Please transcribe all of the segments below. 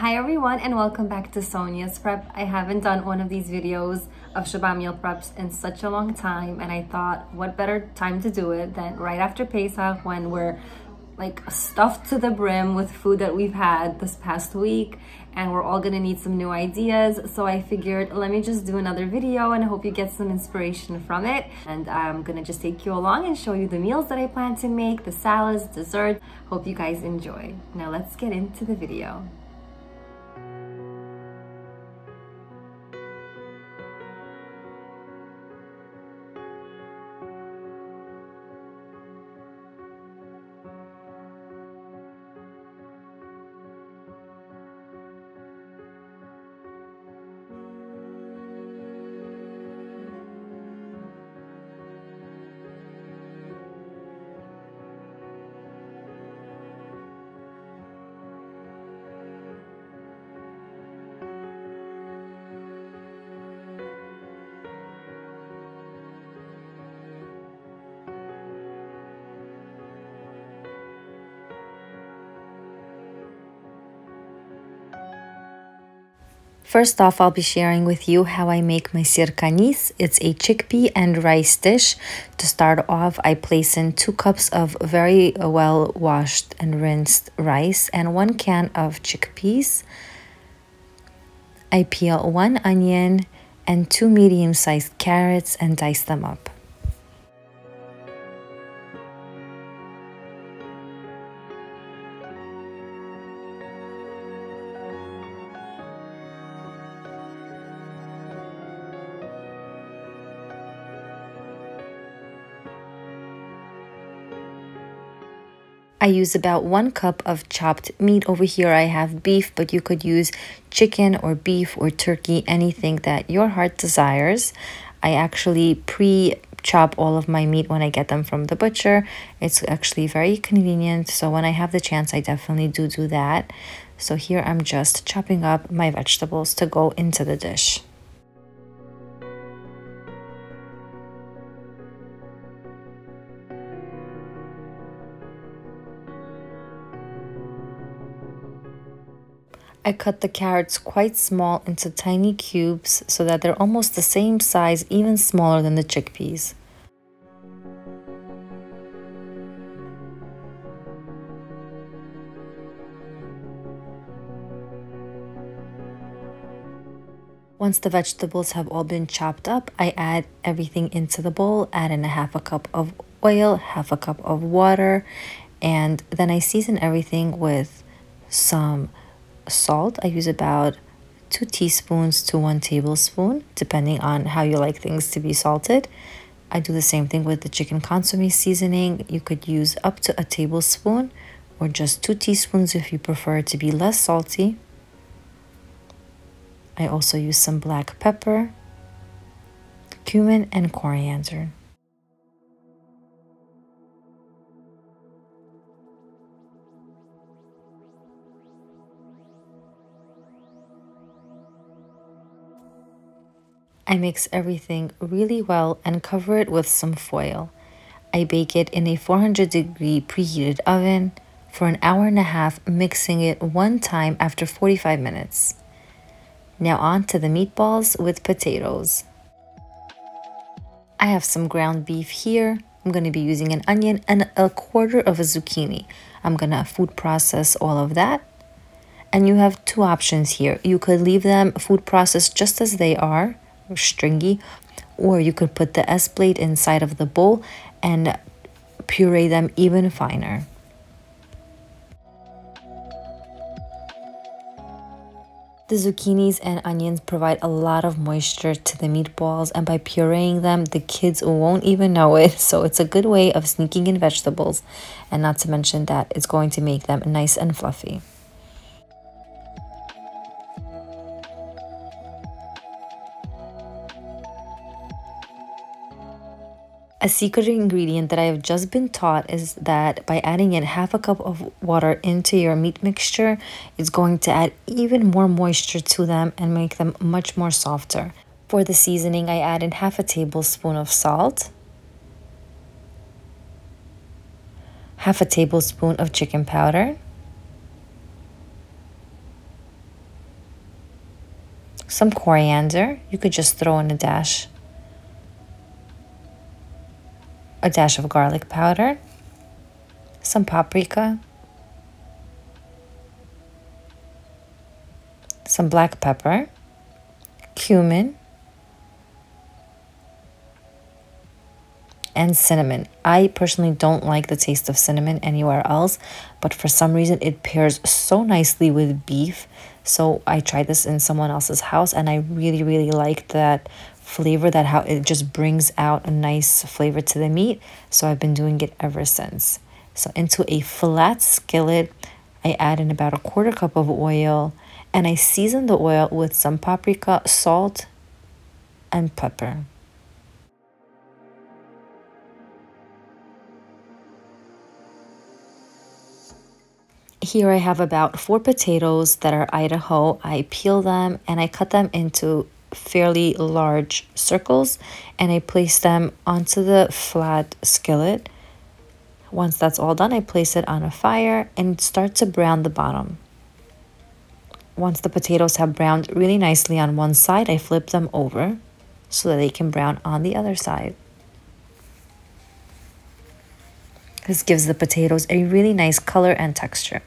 Hi everyone and welcome back to Sonya's Prep. I haven't done one of these videos of Shabbat meal preps in such a long time, and I thought what better time to do it than right after Pesach, when we're like stuffed to the brim with food that we've had this past week and we're all gonna need some new ideas. So I figured let me just do another video and I hope you get some inspiration from it. And I'm gonna just take you along and show you the meals that I plan to make, the salads, dessert. Hope you guys enjoy. Now let's get into the video. First off, I'll be sharing with you how I make my sirkanis. It's a chickpea and rice dish. To start off, I place in 2 cups of very well washed and rinsed rice and 1 can of chickpeas. I peel 1 onion and 2 medium-sized carrots and dice them up. I use about 1 cup of chopped meat. Over here I have beef, but you could use chicken or beef or turkey, anything that your heart desires. I actually pre-chop all of my meat when I get them from the butcher. It's actually very convenient, so when I have the chance I definitely do that. So here I'm just chopping up my vegetables to go into the dish. I cut the carrots quite small into tiny cubes so that they're almost the same size, even smaller than the chickpeas. Once the vegetables have all been chopped up, I add everything into the bowl, add in 1/2 cup of oil, 1/2 cup of water, and then I season everything with some salt. I use about 2 teaspoons to 1 tablespoon, depending on how you like things to be salted. I do the same thing with the chicken consommé seasoning. You could use up to 1 tablespoon or just 2 teaspoons if you prefer to be less salty. I also use some black pepper, cumin, and coriander. I mix everything really well and cover it with some foil. I bake it in a 400-degree preheated oven for 1.5 hours, mixing it 1 time after 45 minutes. Now on to the meatballs with potatoes. I have some ground beef here. I'm going to be using an onion and 1/4 of a zucchini. I'm going to food process all of that. And you have 2 options here. You could leave them food processed just as they are, stringy, or you could put the S-blade inside of the bowl and puree them even finer. The zucchinis and onions provide a lot of moisture to the meatballs, and by pureeing them the kids won't even know it, so it's a good way of sneaking in vegetables, and not to mention that it's going to make them nice and fluffy. A secret ingredient that I have just been taught is that by adding in 1/2 cup of water into your meat mixture, it's going to add even more moisture to them and make them much more softer. For the seasoning, I add in 1/2 tablespoon of salt, 1/2 tablespoon of chicken powder, some coriander. You could just throw in a dash of garlic powder, some paprika, some black pepper, cumin, and cinnamon. I personally don't like the taste of cinnamon anywhere else, but for some reason it pairs so nicely with beef. So I tried this in someone else's house and I really liked that flavor, that how it just brings out a nice flavor to the meat. So I've been doing it ever since. So into a flat skillet, I add in about 1/4 cup of oil, and I season the oil with some paprika, salt, and pepper. Here I have about 4 potatoes that are Idaho. I peel them and I cut them into fairly large circles, and I place them onto the flat skillet. Once that's all done, I place it on a fire and start to brown the bottom. Once the potatoes have browned really nicely on one side, I flip them over so that they can brown on the other side. This gives the potatoes a really nice color and texture.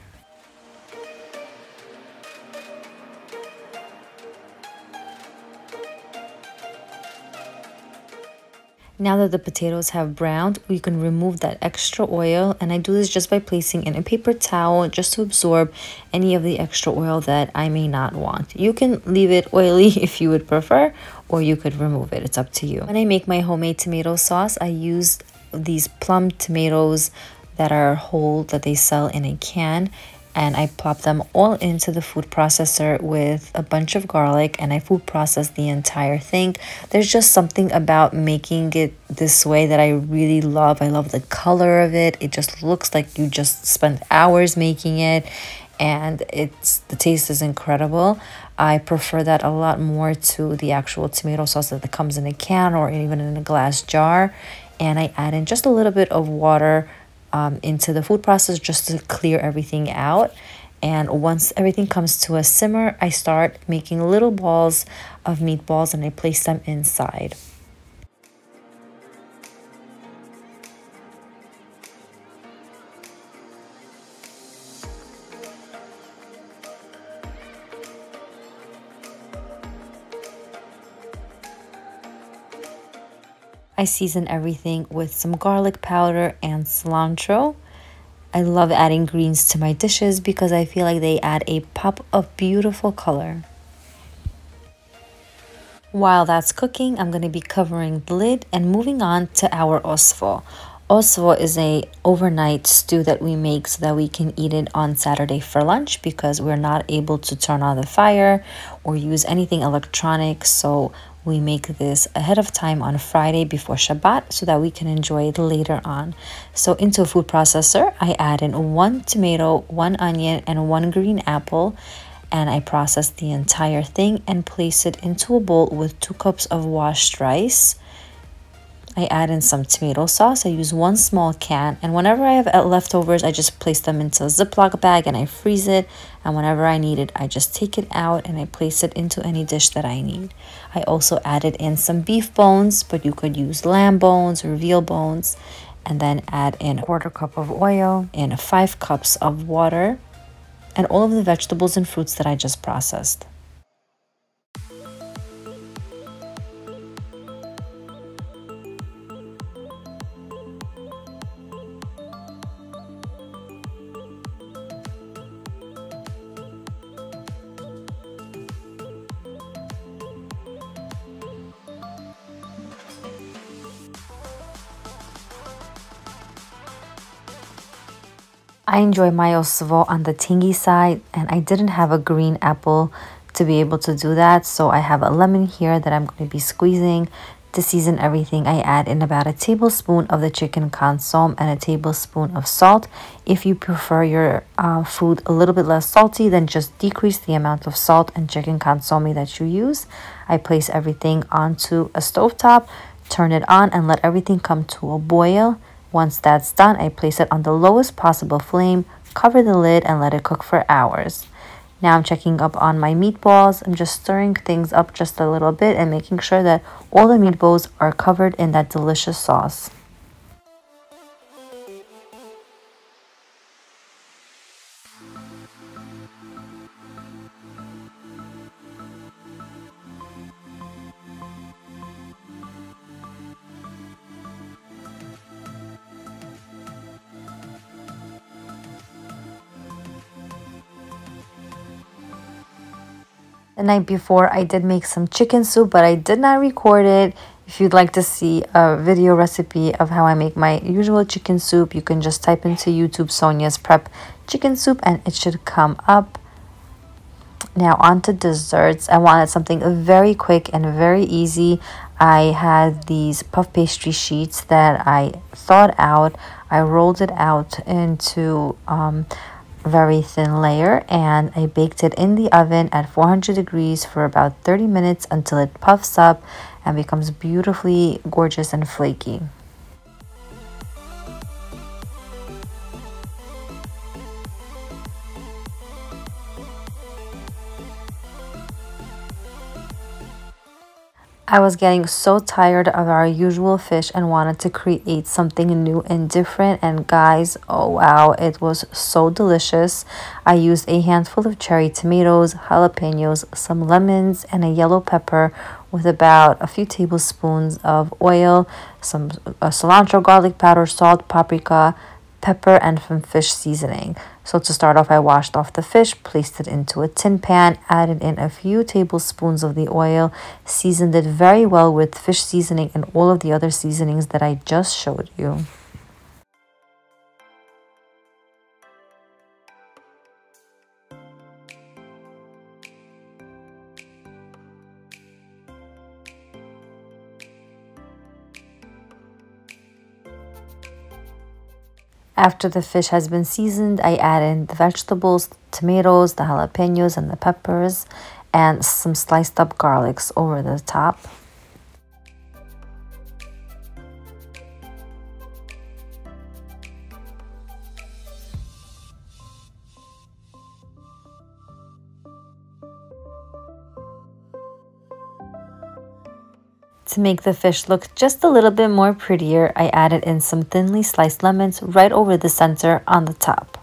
Now that the potatoes have browned, we can remove that extra oil, and I do this just by placing in a paper towel just to absorb any of the extra oil that I may not want. You can leave it oily if you would prefer, or you could remove it. It's up to you. When I make my homemade tomato sauce, I use these plum tomatoes that are whole, that they sell in a can, and I plop them all into the food processor with a bunch of garlic, and I food process the entire thing. There's just something about making it this way that I really love. I love the color of it. It just looks like you just spent hours making it, and the taste is incredible. I prefer that a lot more to the actual tomato sauce that comes in a can or even in a glass jar. And I add in just a little bit of water into the food processor just to clear everything out. And once everything comes to a simmer, I start making little balls of meatballs, and I place them inside. I season everything with some garlic powder and cilantro. I love adding greens to my dishes because I feel like they add a pop of beautiful color. While that's cooking, I'm going to be covering the lid and moving on to our Osvo. Osvo is an overnight stew that we make so that we can eat it on Saturday for lunch, because we're not able to turn on the fire or use anything electronic. So we make this ahead of time on Friday before Shabbat so that we can enjoy it later on. So into a food processor, I add in 1 tomato, 1 onion, and 1 green apple, and I process the entire thing and place it into a bowl with 2 cups of washed rice. I add in some tomato sauce. I use 1 small can, and whenever I have leftovers, I just place them into a Ziploc bag and I freeze it, and whenever I need it, I just take it out and I place it into any dish that I need. I also added in some beef bones, but you could use lamb bones or veal bones, and then add in 1/4 cup of oil and 5 cups of water, and all of the vegetables and fruits that I just processed. I enjoy my Osvo on the tangy side, and I didn't have a green apple to be able to do that, so I have a lemon here that I'm going to be squeezing. To season everything, I add in about 1 tablespoon of the chicken consomme and 1 tablespoon of salt. If you prefer your food a little bit less salty, then just decrease the amount of salt and chicken consomme that you use. I place everything onto a stovetop, turn it on, and let everything come to a boil. Once that's done, I place it on the lowest possible flame, cover the lid, and let it cook for hours. Now I'm checking up on my meatballs. I'm just stirring things up just a little bit and making sure that all the meatballs are covered in that delicious sauce. The night before, I did make some chicken soup, but I did not record it. If you'd like to see a video recipe of how I make my usual chicken soup, you can just type into YouTube Sonya's Prep chicken soup and it should come up. Now on to desserts. I wanted something very quick and very easy. I had these puff pastry sheets that I thawed out. I rolled it out into very thin layer and I baked it in the oven at 400 degrees for about 30 minutes until it puffs up and becomes beautifully gorgeous and flaky. I was getting so tired of our usual fish and wanted to create something new and different, and guys, oh wow, it was so delicious. I used a handful of cherry tomatoes, jalapenos, some lemons, and a yellow pepper with about a few tablespoons of oil, some cilantro, garlic powder, salt, paprika, pepper, and some fish seasoning. So to start off, I washed off the fish, placed it into a tin pan, added in a few tablespoons of the oil, seasoned it very well with fish seasoning and all of the other seasonings that I just showed you. After the fish has been seasoned, I add in the vegetables, the tomatoes, the jalapenos, and the peppers, and some sliced up garlics over the top. To make the fish look just a little bit more prettier, I added in some thinly sliced lemons right over the center on the top.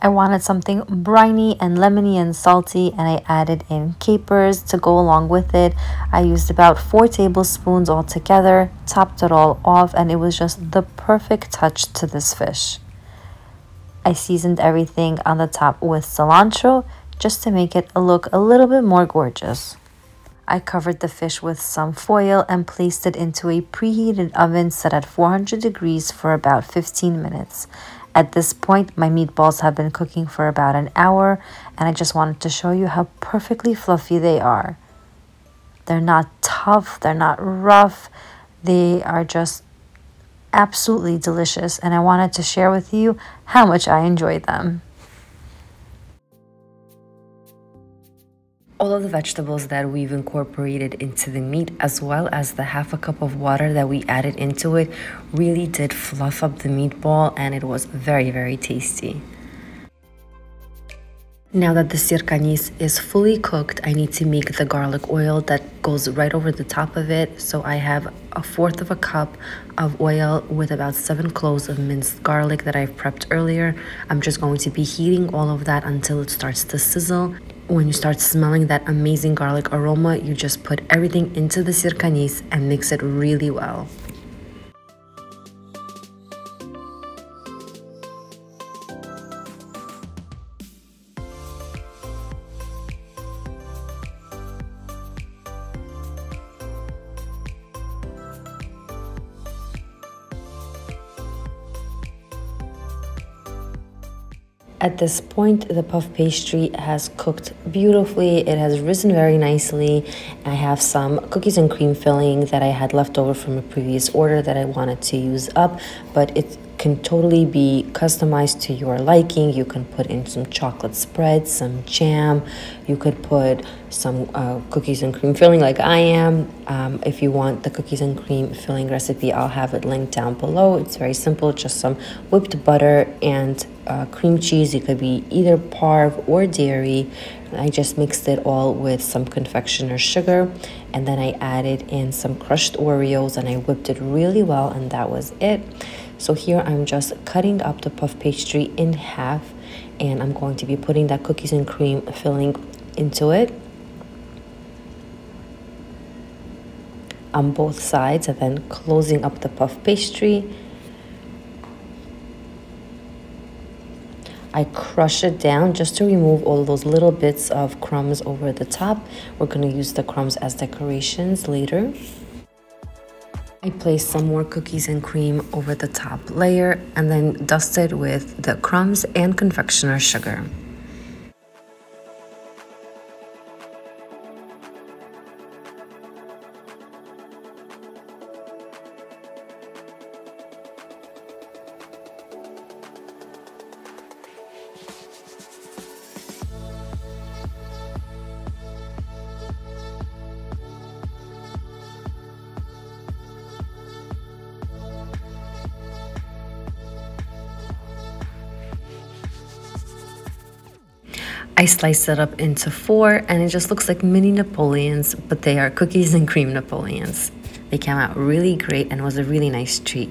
I wanted something briny and lemony and salty, and I added in capers to go along with it. I used about 4 tablespoons altogether, topped it all off, and it was just the perfect touch to this fish. I seasoned everything on the top with cilantro just to make it look a little bit more gorgeous. I covered the fish with some foil and placed it into a preheated oven set at 400 degrees for about 15 minutes. At this point, my meatballs have been cooking for about an hour, and I just wanted to show you how perfectly fluffy they are. They're not tough, they're not rough, they are just absolutely delicious, and I wanted to share with you how much I enjoyed them. All of the vegetables that we've incorporated into the meat, as well as the ½ cup of water that we added into it, really did fluff up the meatball, and it was very, very tasty. Now that the sirkanis is fully cooked, I need to make the garlic oil that goes right over the top of it. So I have 1/4 cup of oil with about 7 cloves of minced garlic that I've prepped earlier. I'm just going to be heating all of that until it starts to sizzle. When you start smelling that amazing garlic aroma, you just put everything into the sirkanis and mix it really well. At this point, the puff pastry has cooked beautifully. It has risen very nicely. I have some cookies and cream filling that I had left over from a previous order that I wanted to use up, but it can totally be customized to your liking. You can put in some chocolate spread, some jam. You could put some cookies and cream filling like I am. If you want the cookies and cream filling recipe, I'll have it linked down below. It's very simple, just some whipped butter and cream cheese. It could be either parve or dairy. I just mixed it all with some confectioner's sugar, and then I added in some crushed Oreos and I whipped it really well, and that was it. So here I'm just cutting up the puff pastry in half, and I'm going to be putting that cookies and cream filling into it on both sides, and then closing up the puff pastry. I crush it down just to remove all those little bits of crumbs over the top. We're going to use the crumbs as decorations later. I placed some more cookies and cream over the top layer and then dusted with the crumbs and confectioner's sugar. I sliced it up into 4, and it just looks like mini Napoleons, but they are cookies and cream Napoleons. They came out really great and was a really nice treat.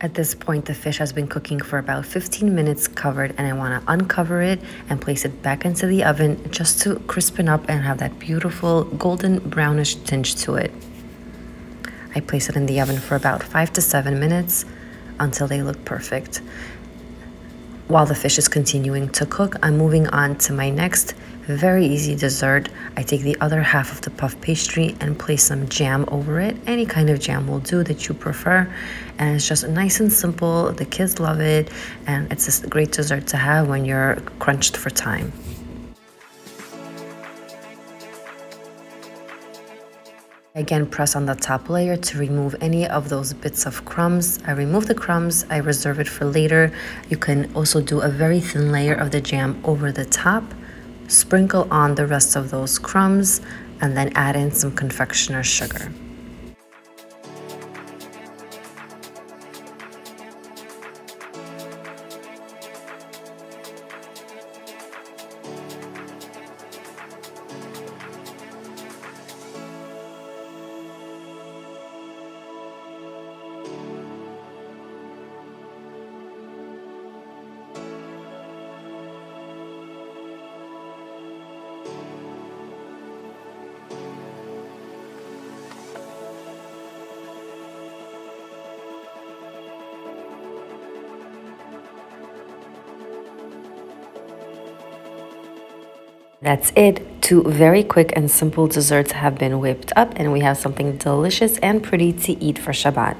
At this point, the fish has been cooking for about 15 minutes covered, and I want to uncover it and place it back into the oven just to crispen up and have that beautiful golden brownish tinge to it. I place it in the oven for about 5 to 7 minutes. Until they look perfect. While the fish is continuing to cook, I'm moving on to my next very easy dessert. I take the other half of the puff pastry and place some jam over it. Any kind of jam will do that you prefer. And it's just nice and simple. The kids love it. And it's a great dessert to have when you're crunched for time. Again, press on the top layer to remove any of those bits of crumbs. I remove the crumbs, I reserve it for later. You can also do a very thin layer of the jam over the top. Sprinkle on the rest of those crumbs and then add in some confectioner's sugar. That's it. 2 very quick and simple desserts have been whipped up, and we have something delicious and pretty to eat for Shabbat.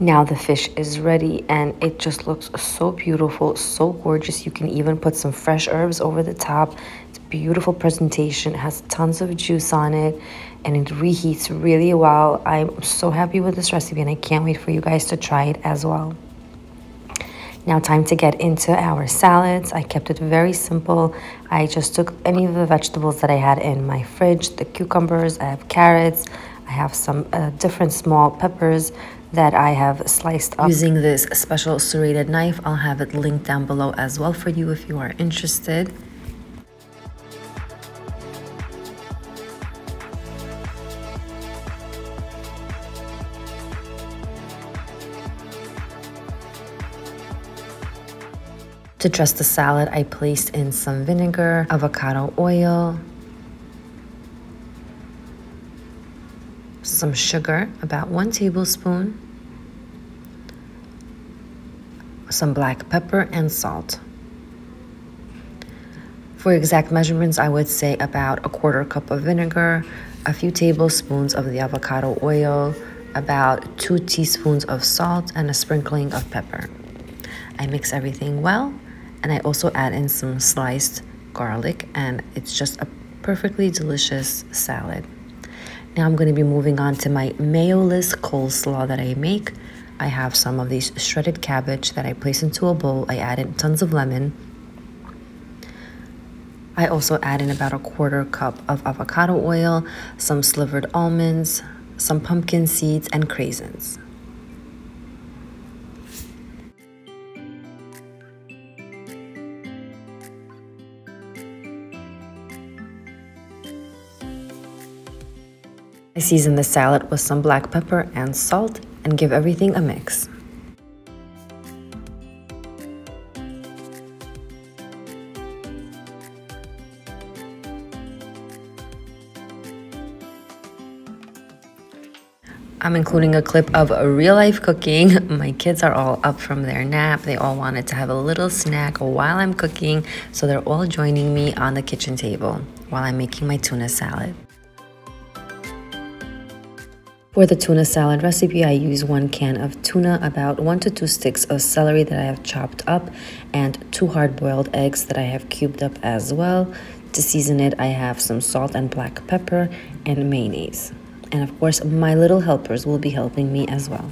Now the fish is ready, and it just looks so beautiful, so gorgeous. You can even put some fresh herbs over the top. It's a beautiful presentation. It has tons of juice on it. And it reheats really well. I'm so happy with this recipe, and I can't wait for you guys to try it as well. Now time to get into our salads. I kept it very simple. I just took any of the vegetables that I had in my fridge, the cucumbers, I have carrots, I have some different small peppers that I have sliced up. Using this special serrated knife, I'll have it linked down below as well for you if you are interested. To dress the salad, I placed in some vinegar, avocado oil, some sugar, about 1 tablespoon, some black pepper and salt. For exact measurements, I would say about 1/4 cup of vinegar, a few tablespoons of the avocado oil, about 2 teaspoons of salt, and a sprinkling of pepper. I mix everything well. and I also add in some sliced garlic, and it's just a perfectly delicious salad. Now I'm going to be moving on to my mayo-less coleslaw that I make. I have some of these shredded cabbage that I place into a bowl. I add in tons of lemon. I also add in about a quarter cup of avocado oil, some slivered almonds, some pumpkin seeds, and craisins. I season the salad with some black pepper and salt and give everything a mix. I'm including a clip of real life cooking. My kids are all up from their nap. They all wanted to have a little snack while I'm cooking, so they're all joining me on the kitchen table while I'm making my tuna salad. For the tuna salad recipe, I use 1 can of tuna, about 1 to 2 sticks of celery that I have chopped up, and 2 hard-boiled eggs that I have cubed up as well. To season it, I have some salt and black pepper and mayonnaise. And of course, my little helpers will be helping me as well.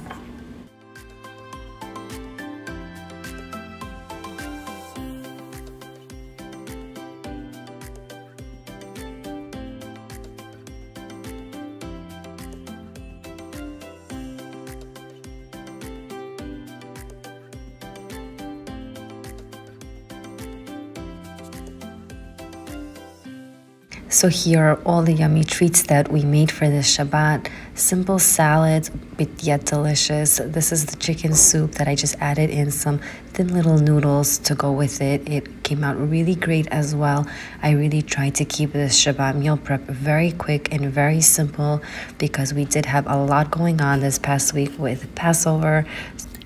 So here are all the yummy treats that we made for this Shabbat. Simple salad, but yet delicious. This is the chicken soup that I just added in some thin little noodles to go with it. It came out really great as well. I really tried to keep this Shabbat meal prep very quick and very simple because we did have a lot going on this past week with Passover.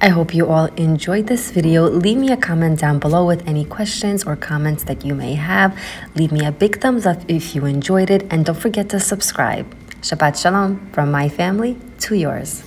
I hope you all enjoyed this video. Leave me a comment down below with any questions or comments that you may have. Leave me a big thumbs up if you enjoyed it, and don't forget to subscribe. Shabbat Shalom from my family to yours.